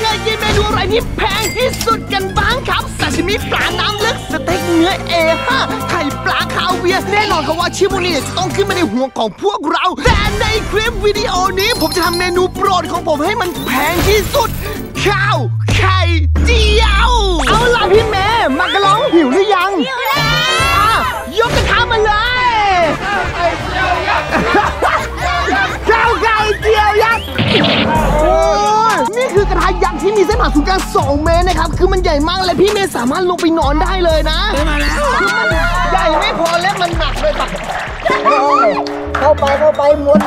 เคยกินเมนูอะไรที่แพงที่สุดกันบ้างครับซาชิมิปลาน้ำลึกสเต็กเนื้อA5ไข่ปลาคาเวียร์แน่นอนครับว่าชื่อพวกนี้จะต้องขึ้นมาในหัวของพวกเราแต่ในคลิปวิดีโอนี้ผมจะทำเมนูโปรดของผมให้มันแพงที่สุดข้าวไข่เจียวเอาล่ะพี่แม่มากระล้องหิวหรือยังหิวแล้วยกกระทะมาเลยข้าวไข่เจียวยักษ์นี่คือกระทะยักษ์ที่มีเส้นผ่าศูนย์กลาง2 เมตรนะครับคือมันใหญ่มากและพี่เมย์สามารถลงไปนอนได้เลยนะมาแล้วใหญ่ไม่พอและมันหนักเลยปะเข้าไปวน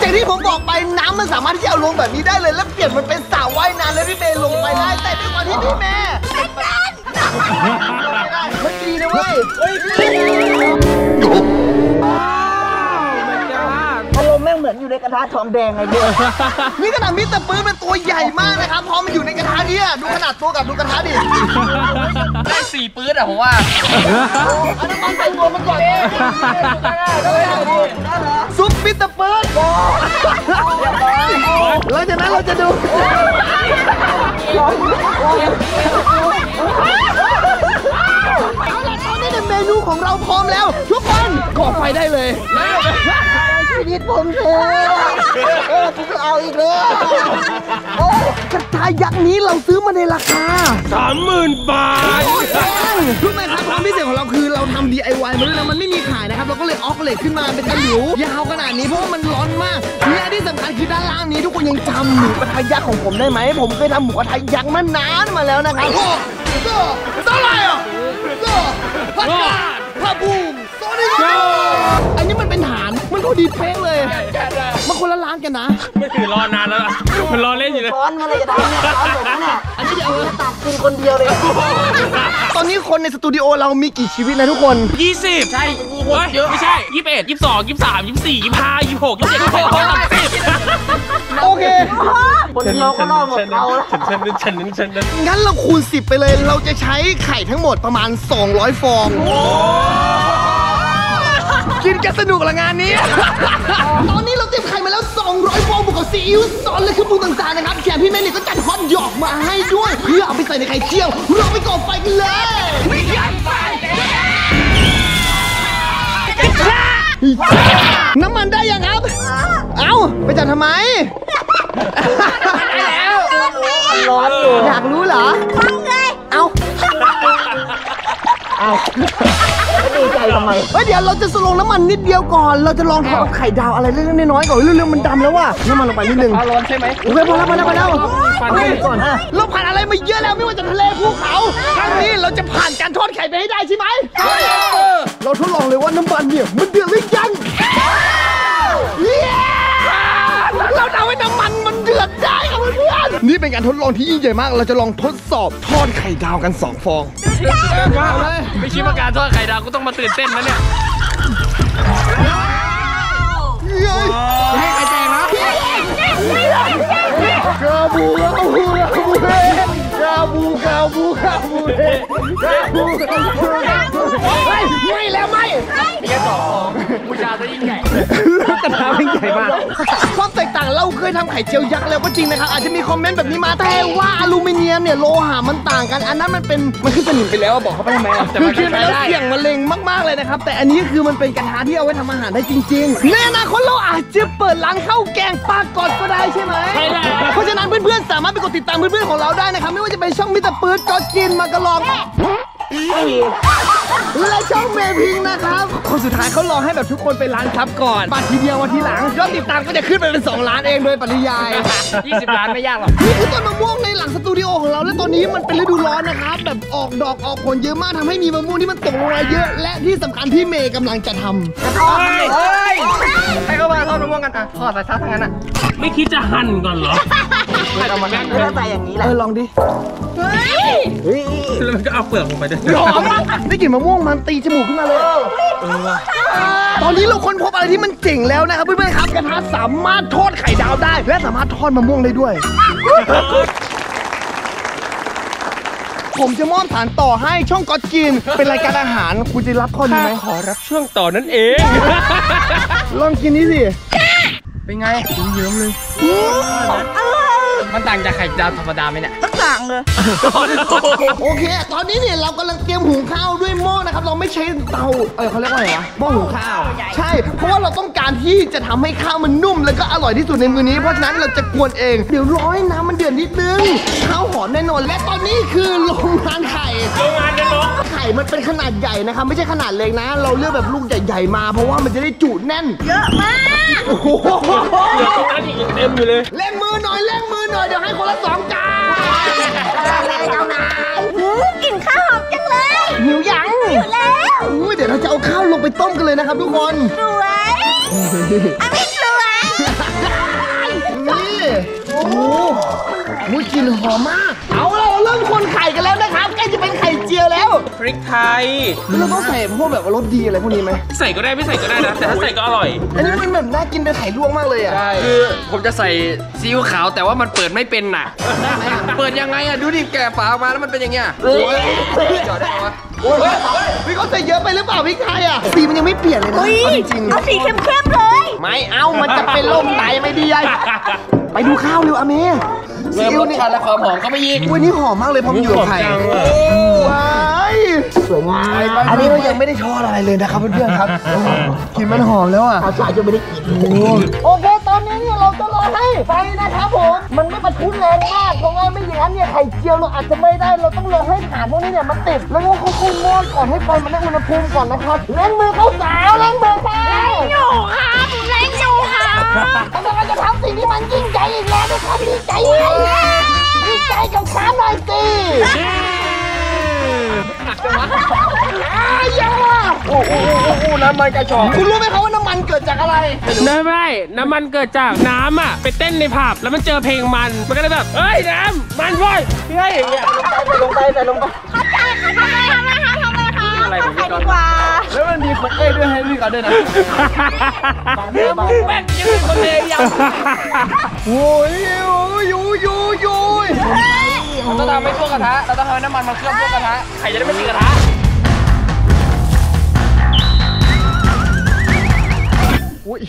อย่างที่ผมบอกไปน้ำมันสามารถที่จะเอาลงแบบนี้ได้เลยแล้วเปลี่ยนมันเป็นสระว่ายน้ำแล้วพี่เมย์ลงไปได้แต่ด้วยความที่พี่เมย์เป็นกันมันดีนะเว้ยเหมือนอยู่ในกระทะทองแดงไงเด้อนี่ขนาดมิสเตอร์ปื้ดเป็นตัวใหญ่มากนะครับพอมันอยู่ในกระทะนี้ดูขนาดตัวกับดูกระทะดิได้4 ปื้ดอะผมว่าอันนั้นมันใส่ตัวมันก่อนเลยซุปมิสเตอร์ปื้ดแล้วจากนั้นเราจะดูเอาล่ะตอนนี้เมนูของเราพร้อมแล้วทุกคนก่อไฟได้เลยชีวิตผมเถอะกูจะเอาอีกแล้วโอ้กระทะยักษ์นี้เราซื้อมาในราคา 30,000 บาทรู้ไหมครับความพิเศษของเราคือเราทำ DIY มาด้วยนะมันไม่มีขายนะครับเราก็เลยออกเหล็กขึ้นมาเป็นตะหลิวยาวขนาดนี้เพราะว่ามันร้อนมากและที่สำคัญคือด้านล่างนี้ทุกคนยังจำหมูกระทะยักษ์ของผมได้ไหมผมเคยทำหมูกระทะยักษ์มานานมาแล้วนะครับโอ้โหเท่าไหร่อ่ะโอ้พัดการพะบูมโซนิโอันนี้มันเป็นฐานมันก็ดีเป๊ะเลยมันคนละร้านกันนะไม่ถือรอนานแล้วมันรอเล่นอยู่เลยร้อนอะไรจะทำเนี่ยร้อนผมเนี่ยอันนี้จะเอาตักกินคนเดียวเลยตอนนี้คนในสตูดิโอเรามีกี่ชีวิตนะทุกคน20ใช่เยอะไม่ใช่21 22 23 24 25 26 27 28 29 30โอเคคนเราก็รอหมดเราแล้วงั้นเราคูณ10ไปเลยเราจะใช้ไข่ทั้งหมดประมาณ200 ฟองกินกันสนุกละงานนี้ตอนนี้เราเตรียมไข่มาแล้ว200 ฟองบวกกับซีอิ๊วซอสและเครื่องปรุงต่างๆนะครับแขกพี่แม่เนี่ยก็จัดฮอตดอกมาให้ด้วยเพื่อเอาไปใส่ในไข่เจียวเราไปก่อไฟกันเลยไม่ยันไฟน้ำมันได้ยังครับเอ้าไปจัดทำไมร้อนอยู่อยากรู้เหรอเอาดีใจทำไมเดี๋ยวเราจะลงน้ำมันนิดเดียวก่อนเราจะลองทอดไข่ดาวอะไรเล็กๆน้อยๆก่อนเรื่องมันดำแล้วว่ะน้ำมันลงไปนิดนึงร้อนใช่ไหมโอเคพอแล้วก่อนฮะเราผ่านอะไรมาเยอะแล้วไม่ว่าจะทะเลภูเขาครั้งนี้เราจะผ่านการทอดไข่ไปให้ได้ใช่ไหมเราทดลองเลยว่าน้ำมันเนี่ยมันเดือดหรือยังเราเอาไว้น้ำมันมันเดือดได้ครับเพื่อนนี่เป็นการทดลองที่ยิ่งใหญ่มากเราจะลองทดสอบทอดไข่ดาวกัน2 ฟองไม่คิดว่าการทอดไข่ดาวก็ต้องมาตื่นเต้นนะเนี่ยให้ไข่แตกนะกาบูกาบูกาบูกาบูกาบูกาบูไม่แล้วไม่เดี๋ยวต่อผู้ชายจะยิ่งใหญ่กระทะยิ่งใหญ่มากความแตกต่างเราเคยทำไข่เจียวยักษ์แล้วก็จริงนะครับอาจจะมีคอมเมนต์แบบนี้มาแต่ว่าอลูมิเนียมเนี่ยโลหะมันต่างกันอันนั้นมันเป็นมันขึ้นสนิมไปแล้วบอกเขาไปทำไมคือขึ้นไปแล้วเสี่ยงมะเร็งมากๆเลยนะครับแต่อันนี้คือมันเป็นกระทะที่เอาไว้ทำอาหารได้จริงๆในอนาคตเราอาจจะเปิดร้านข้าวแกงปลากรดก็ได้ใช่ไหมเพราะฉะนั้นเพื่อนๆสามารถไปกดติดตามเพื่อนๆของเราได้นะครับไม่ว่าจะเป็นช่องมิสเตอร์ปื๊ดก็กินมากระลองและช่องเมพิงนะครับคนสุดท้ายเขารอให้แบบทุกคนไปร้านครับก่อนบัตรทีเดียววันทีหลังยอดติดตามก็จะขึ้นไปเป็น2 ล้านเองโดยปริยาย20 ล้านไม่ยากหรอกนี่คือต้นมะม่วงในหลังสตูดิโอของเราและตอนนี้มันเป็นฤดูร้อนนะครับแบบออกดอกออกผลเยอะมากทำให้มีมะม่วงที่มันตกลงมาเยอะและที่สำคัญพี่เมย์กำลังจะทำทอดใครก็มาทอดมะม่วงกันอ่ะทอดไปซะทั้งนั้นอ่ะไม่คิดจะหั่นก่อนเหรอเอามานั่งแล้วใส่อย่างนี้แหละลองดิแล้วมันก็เอาเปลือกลงไปด้วยร้อนได้กลิ่นมะม่วงมันตีจมูกขึ้นมาเลยตอนนี้เราค้นพบอะไรที่มันเจ๋งแล้วนะครับเพื่อนๆครับกระทะสามารถทอดไข่ดาวได้และสามารถทอดมะม่วงได้ด้วยผมจะมอบฐานต่อให้ช่องก๊อตกินเป็นรายการอาหารคุณจะรับข้อนี้ไหมขอรับช่วงต่อนั่นเองลองกินนี้สิเป็นไงเยิ้มๆเลยมัน ต่างจากไข่ดาวธรรมดาไหมเนี่ยต่างเลยโอเคตอนนี้เนี่ยเรากำลังเตรียมหุงข้าวด้วยหม้อนะครับเราไม่ใช้เตาเขาเรียกว่าอะไรนะหม้อหุงข้าวใช่เพราะว่าเราต้องการที่จะทำให้ข้าวมันนุ่มแล้วก็อร่อยที่สุดในมื้อนี้เพราะฉะนั้นเราจะกวนเองเดี๋ยวร้อยน้ำมันเดือดนิดนึงข้าวหอมแน่นอนและตอนนี้คือโรงงานไข่โรงงานนรกไข่มันเป็นขนาดใหญ่นะครับไม่ใช่ขนาดเล็กนะเราเลือกแบบลูกใหญ่ๆมาเพราะว่ามันจะได้จุแน่นเยอะมากโอ้โหเดี๋ยวตรงนั้นอีกเต็มอยู่เลยเล่นมือหน่อยเล่นมือหน่อยเดี๋ยวให้คนละสองจานเจ้านายหูกลิ่นข้าวหอมจังเลยหิวยังหิวแล้วเดี๋ยวเราจะเอาข้าวลงไปต้มกันเลยนะครับทุกคนสวยอันนี้สวยนี่โอ้โหกลิ่นหอมมากเอาล่ะเราเริ่มคนไข่กันแล้วนะครับใกล้จะเป็นไข่เจียวแล้วพริกไทยเราต้องใส่พวกแบบรสดีอะไรพวกนี้ไหมใส่ก็ได้ไม่ใส่ก็ได้นะแต่ถ้าใส่ก็อร่อยอันนี้มันแบบน่ากินเป็นไข่ลวกมากเลยอ่ะคือผมจะใส่ซีอิ๊วขาวแต่ว่ามันเปิดไม่เป็นน่ะเปิดยังไงอ่ะดูดิแกะฝาออกมาแล้วมันเป็นอย่างเงี้ยจอดได้วะพี่ก็ใส่เยอะไปหรือเปล่าพริกไทยอ่ะสีมันยังไม่เปลี่ยนเลยนะจริงเอาสีเข้มๆเลยไม่เอามันจะเป็นลมไตไม่ดีไปดูข้าวเร็วอเมซีอิ๊วนี่และความหอมก็ไม่ยิ่งวันนี้หอมมากเลยพร้อมอยู่กับไข่ว้ายสวยงามอันนี้เรายังไม่ได้ทอดอะไรเลยนะครับเพื่อนๆครับกินมันหอมแล้วอ่ะอาจารย์จะไม่ได้กินโอเคตอนนี้เนี่ยเราจะรอให้ไฟนะครับผมมันไม่ประทุแรงมากเพราะว่าไม่อย่างนั้นเนี่ยไข่เจียวเราอาจจะไม่ได้เราต้องรอให้ฐานพวกนี้เนี่ยมันติดแล้วก็ค่อยๆมอดก่อนให้ไฟมันได้อุณหภูมิก่อนนะครับเล่นมือเขาสาวเล่นมือสาวเล่นอยู่ครับเล่นอยู่ครับแล้วเราจะทำสิ่งที่มันยิ่งใหญ่อีกแล้วนะครับดีใจดีใจกับข้าหน่อยสิโอ้โหน้ำมันกระชอกคุณรู้ไหมครับว่าน้ำมันเกิดจากอะไรไม่น้ำมันเกิดจากน้ำอ่ะไปเต้นในผับแล้วมันเจอเพลงมันก็เลยแบบเอ้ยน้ำมันด้วยพี่ให้อย่างเงี้ยลงไปใส่ลงไปเข้าใจค่ะทำไมคะเข้าใจดีกว่าแล้วมันมีคนเอ้ยด้วยให้พี่ก่อนด้วยนะแป๊บยังมีคนเอ้ยยังโอ้ยยูเราต้องทำให้ทั่วกระทะเราต้องทำให้น้ำมันมันเคลื่อนทั่วกระทะไข่จะได้ไม่ติดกระทะอุ้ย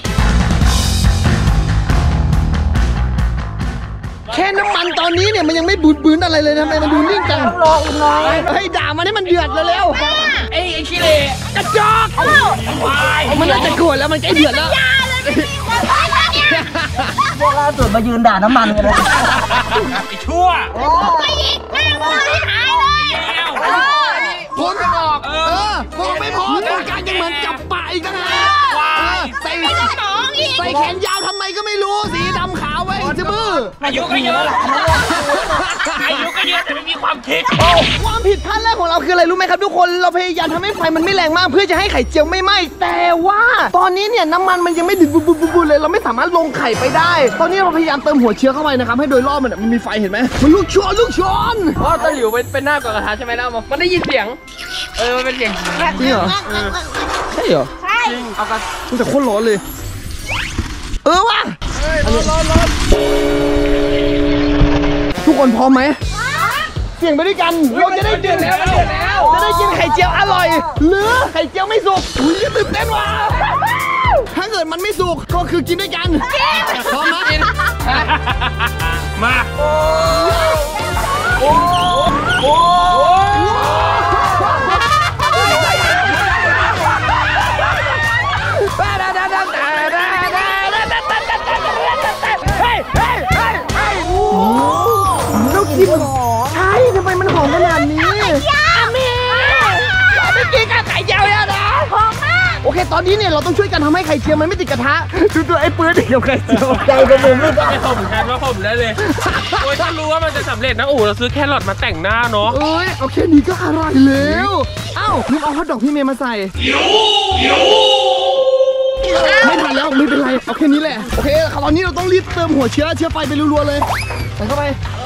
แค่น้ำมันตอนนี้เนี่ยมันยังไม่บูดบืนอะไรเลยนะทำไมมันดูนิ่งจังรออีกหน่อยเฮ้ยด่ามันให้มันเดือดเร็วๆไอ้ขี้เละกระจอกมันน่าจะโกรธแล้วมันใกล้เดือดแล้วพวกล่าสุดมายืนด่าน้ำมันกันเลยไอ้ชั่วไปยิงแม่งเลยหายเลยพ้นออกพวกไม่พอต้องการยังเหมือนกับป่าอีกนะใส่แขนยาวทำไมก็ไม่รู้สีดำขาวไว้จะบื้ออายุก็เยอะแต่ไม่มีความคิดความผิดพลาดแรกของเราคืออะไรรู้ไหมครับทุกคนเราพยายามทำให้ไฟมันไม่แรงมากเพื่อจะให้ไข่เจียวไม่ไหม้แต่ว่าตอนนี้เนี่ยน้ำมันมันยังไม่ดึงบุบเลยเราไม่สามารถลงไข่ไปได้ตอนนี้เราพยายามเติมหัวเชื้อเข้าไปนะครับให้โดยรอบมันมีไฟเห็นไหมมันลูกช้อนอ๋อตะหลิวเป็นหน้าก่อนกระทะใช่ไหมแล้วมันได้ยินเสียงมันเป็นเสียงจริงเหรอใช่เหรอใช่เอากันแต่โคตรร้อนเลยว่ะทุกคนพร้อมไหมเสี่ยงไปด้วยกันเราจะได้กินแล้วจะได้กินไข่เจียวอร่อยหรือไข่เจียวไม่สุกอุ้ยตื่นเต้นว่ะถ้าเกิดมันไม่สุกก็คือกินด้วยกันพร้อมนะกินมาใช่ทำไมมันหอมขนาดนี้อาเมเราไปกินกับไข่เจียวแล้วนะหอมมากโอเคตอนนี้เนี่ยเราต้องช่วยกันทำให้ไข่เจียวมันไม่ติดกระทะดูตัวไอ้ปืนติดกับไข่เจียวใจกระผมไม่ได้ผมแทนว่าผมได้เลยโอ้ยถ้ารู้ว่ามันจะสำเร็จนะอู๋เราซื้อแครอทมาแต่งหน้าเนาะเอ้ยโอเคนี่ก็อร่อยแล้วเอ้าลืมเอาฮอตดอกพี่เมย์มาใส่ไม่ทันแล้วไม่เป็นไรเอาแค่นี้แหละโอเคตอนนี้เราต้องรีบเติมหัวเชื้อไฟไปรัวๆเลยใส่เข้าไป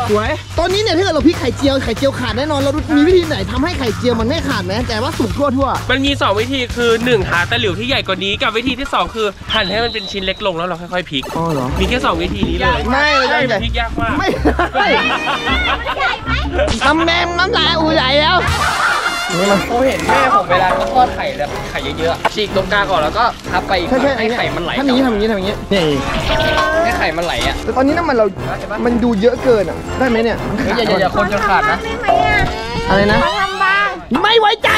สวยตอนนี้เนี่ยถ้าเกิดเราพลิกไข่เจียวขาดแน่นอนเรามีวิธีไหนทำให้ไข่เจียวมันไม่ขาดไหมแต่ว่าสุกทั่วมันมี2วิธีคือ1หาตะหลิวที่ใหญ่กว่านี้กับวิธีที่2คือหั่นให้มันเป็นชิ้นเล็กลงแล้วเราค่อยๆพลิกอ๋อเหรอมีแค่2วิธีนี้เลยไม่เลยพลิกยากมากไม่ทำแม่น้ำลายอู๋ใหญ่แล้วเขาเห็นแม่ผมเวลาเขาทอดไข่แบบไข่เยอะๆฉีกตรงกลางก่อนแล้วก็ทับไปให้ไข่มันไหลถ้านี้ทำอย่างนี้นี่ให้ไข่ ข่มันไหลอ่ะแต่ตอนนี้น้ำมันเรามันดูเยอะเกินอ่ะได้ไหมเนี่ยอย่าคนจะขาดนะอะไรนะทำบ้างไม่ไว้ใจ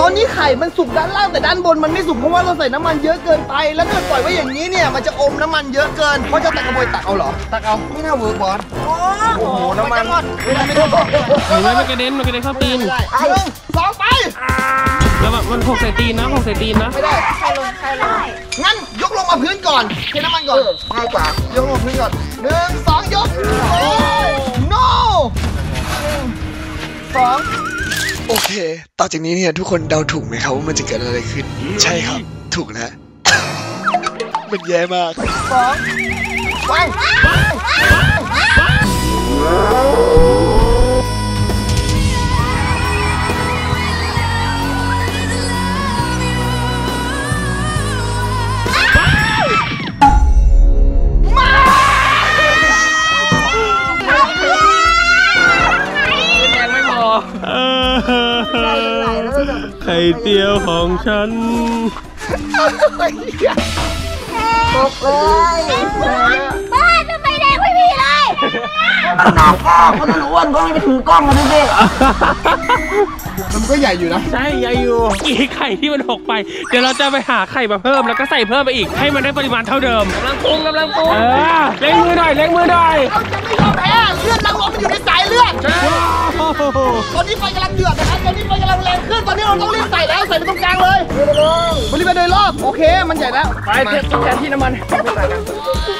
ตอนนี้ไข่มันสุกด้านล่างแต่ด้านบนมันไม่สุกเพราะว่าเราใส่น้ำมันเยอะเกินไปแล้วถ้าปล่อยไว้อย่างนี้เนี่ยมันจะอมน้ำมันเยอะเกินเพราะจะตักกระบวยตักเอาเหรอตักเอาไม่น่าเวิร์กบอลโอ้โหน้ำมันไม่ได้ไม่ได้มันกระเด็นเข้าตีนสองไปแล้วมันหกใส่ตีนนะหกใส่ตีนนะไม่ได้ใครลงงั้นยกลงมาพื้นก่อนเทน้ำมันก่อนง่ายกว่ายกลงพื้นก่อนหนึ่งสองยกโอ้โน่สองโอเคต่อจากนี้เนี่ยทุกคนเดาถูกไหมครับว่ามันจะเกิดอะไรขึ้นใช่ครับถูกนะมันแย่มากสองว้าวไข่เตียวของฉันตกเลยบ้าทำไมแดงไม่มีเลยขนาดข้าวคนนั้นอ้วนก็ไม่ไปถึงกล้องเลยดิมันก็ใหญ่อยู่นะใช่ใหญ่อยู่อีกไข่ที่มันหกไปเดี๋ยวเราจะไปหาไข่มาเพิ่มแล้วก็ใส่เพิ่มไปอีกให้มันได้ปริมาณเท่าเดิมกำลังปรุงเล่งมือหน่อยเราจะไม่ยอมแพ้เลือดลังลมอยู่ในสายเลือดตอนนี้ไฟกำลังเดือดนะครับตอนนี้ไฟกำลังแรงขึ้นตอนนี้เราต้องรีบใส่แล้วใส่ไปตรงกลางเลยบริเวณโดยรอบโอเคมันใหญ่แล้วไปเทแทนที่น้ำมัน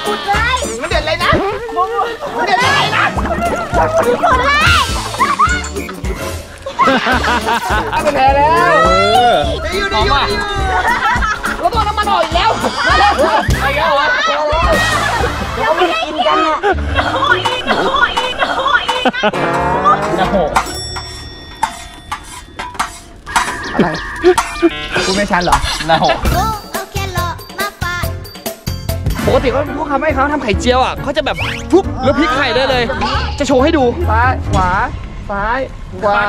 ขุดเลยมันเด็ดเลยนะมันเด็ดเลยนะขุดเลยมันแพ้แล้วได้อยู่เราต้องน้ำมันออกอีกแล้วมาแล้วเราไม่ได้กินกันอ่ะโอ้โหอะไรคุณไม่ชันเหรอนะโหปกติก็พวกเขาไม่เขาทำไข่เจียวอ่ะเขาจะแบบปุ๊บแล้วพลิกไข่ได้เลยจะโชว์ให้ดูซ้ายขวาซ้ายขวา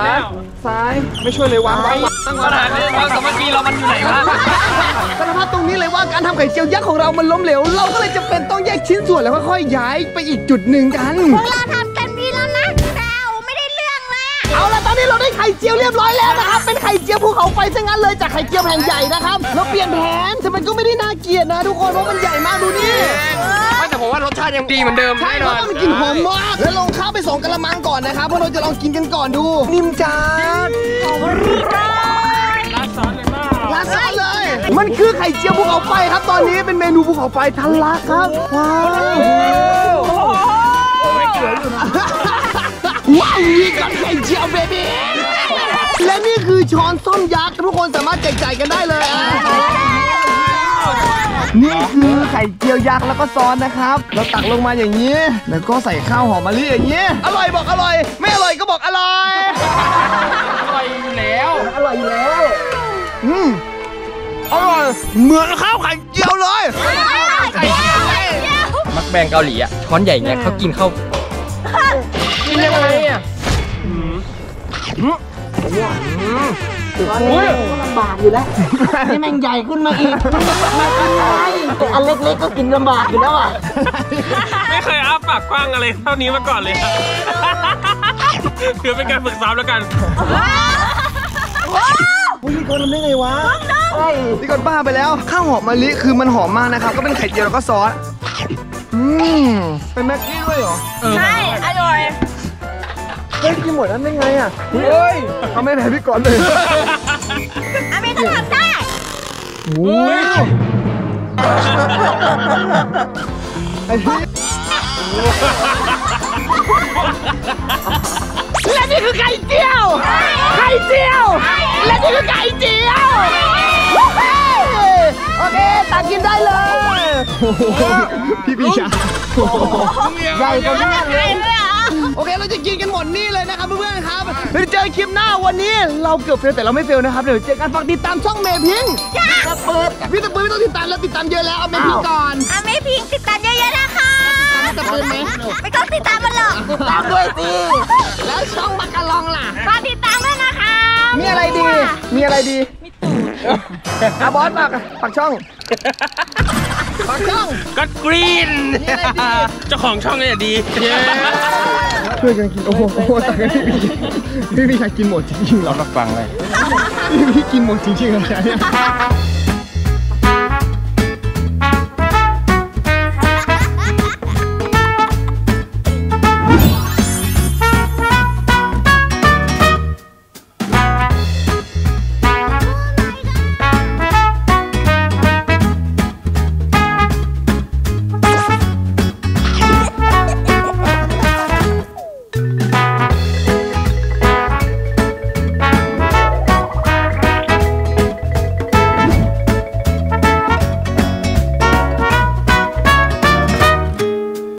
ซ้ายไม่ช่วยเลยวางไว้ตั้งขนาดนี้ความสามัคคีเรามันอยู่ไหนวะสารภาพตรงนี้เลยว่าการทำไข่เจียวยักษ์ของเรามันล้มเหลวเราก็เลยจำเป็นต้องแยกชิ้นส่วนแล้วค่อยๆย้ายไปอีกจุดหนึ่งกันพวกเราทำกันพี่แล้วนะแต่ไม่ได้เรื่องละเอาละตอนนี้เราได้ไข่เจียวเรียบร้อยแล้วนะครับเป็นไข่เจียวภูเขาไฟซะงั้นเลยจากไข่เจียวแผ่นใหญ่นะครับเราเปลี่ยนแผนแต่มันก็ไม่ได้น่าเกลียดนะทุกคนเพราะมันใหญ่มากดูนี่แต่ผมว่ารสชาติยังดีเหมือนเดิมใช่เราต้องกินหอมมากแล้วลงข้าวไป2กะละมังก่อนนะครับเพราะเราจะลองกินกันก่อนดูนิ่มจัดราดซอสเลยป่ะราดซอสเลยมันคือไข่เจียวภูเขาไฟครับตอนนี้เป็นเมนูภูเขาไฟทะลักครับว้าวว้าวนี่ก็ไข่เจียวเบบี้และนี่คือช้อนส้อมยักษ์ทุกคนสามารถแจกจ่ายกันได้เลยนี่คือไข่เจียวยักษ์แล้วก็ซอสนะครับเราตักลงมาอย่างนี้แล้วก็ใส่ข้าวหอมมะลิอย่างนี้อร่อยบอกอร่อยไม่อร่อยก็บอกอร่อยอร่อยอยู่แล้วอร่อยเหมือนข้าวไข่เจียวเลยมักแบงเกาหลีอ่ะช้อนใหญ่เนี่ยเขากินข้าวกินยังไงอ่ะตอนนี้ก็ลำบากอยู่แล้วนี่แมงใหญ่ขึ้นมาอีกมันกินไงแต่อันเล็กๆก็กินลำบากอยู่แล้วอ่ะไม่เคยอ้าปากกว้างอะไรเท่านี้มาก่อนเลยคือเป็นการฝึกซ้ำแล้วกันพี่กรณ์ทำได้ไงวะพี่กรณ์บ้าไปแล้วข้าวหอมมะลิคือมันหอมมากนะครับก็เป็นไข่เจียวแล้วก็ซอสเป็นแม็กกี้ด้วยเหรอใช่อร่อยเฮ้ยกินหมดนั้นได้ไงอ่ะเฮ้ยเขาไม่แพ้พี่กรณ์เลยอเมก็ทำได้โอ้ยไอ้และนี่คือไก่เจียวไข่เจียวและนี่คือไก่เจียวโอเคตักกินได้เลยพี่ปีชาใหญ่กว่านั้นเลยโอเคเราจะกินกันหมดนี่เลยนะครับเพื่อนๆครับเดี๋ยวเจอคลิปหน้าวันนี้เราเกือบเฟลแต่เราไม่เฟลนะครับเดี๋ยวเจอกันฝากติดตามช่องเมพิงพี่ตะปืนไม่ต้องติดตามแล้วติดตามเยอะแล้วเอาเมพิงก่อนเอาเมพิงติดตามเยอะๆนะคะตะปืนไหมไม่ต้องติดตามมันหรอกติดตามด้วยสิแล้วช่องมากะลองล่ะฝากติดตามด้วยนะคะมีอะไรดีมีตูดบอสฝากช่อง ขอช่องก็กรีนเจ้าของช่องนี่ดีช่วยกันกินโอ้โหแต่ก็ไม่มีใครกินหมดจริงๆหรอกรับฟังเลยไม่กินหมดจริงๆเลย